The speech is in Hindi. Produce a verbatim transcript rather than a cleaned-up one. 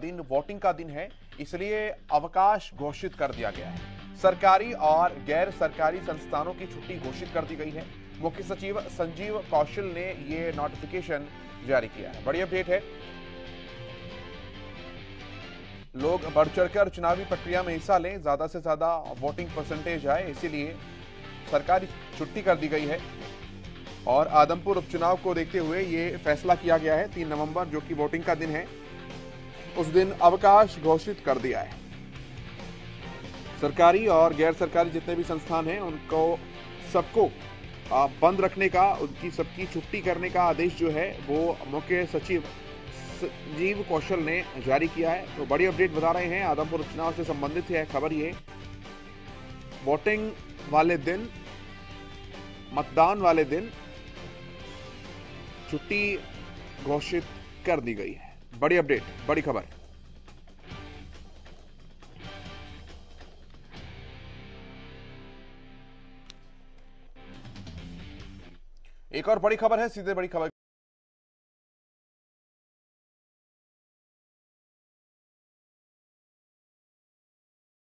दिन वोटिंग का दिन है, इसलिए अवकाश घोषित कर दिया गया है। सरकारी और गैर सरकारी संस्थानों की छुट्टी घोषित कर दी गई है। मुख्य सचिव संजीव कौशल ने यह नोटिफिकेशन जारी किया है। बड़ी अपडेट है, लोग बढ़ चढ़कर चुनावी प्रक्रिया में हिस्सा लें, ज्यादा से ज्यादा वोटिंग परसेंटेज आए, इसीलिए सरकारी छुट्टी कर दी गई है। और आदमपुर उपचुनाव को देखते हुए ये फैसला किया गया है। तीन नवंबर जो कि वोटिंग का दिन है, उस दिन अवकाश घोषित कर दिया है। सरकारी और गैर सरकारी जितने भी संस्थान हैं उनको सबको बंद रखने का, उनकी सबकी छुट्टी करने का आदेश जो है वो मुख्य सचिव संजीव कौशल ने जारी किया है। तो बड़ी अपडेट बता रहे हैं, आदमपुर उपचुनाव से संबंधित है खबर। ये वोटिंग वाले दिन, मतदान वाले दिन छुट्टी घोषित कर दी गई है। बड़ी अपडेट, बड़ी खबर। एक और बड़ी खबर है, सीधे बड़ी खबर।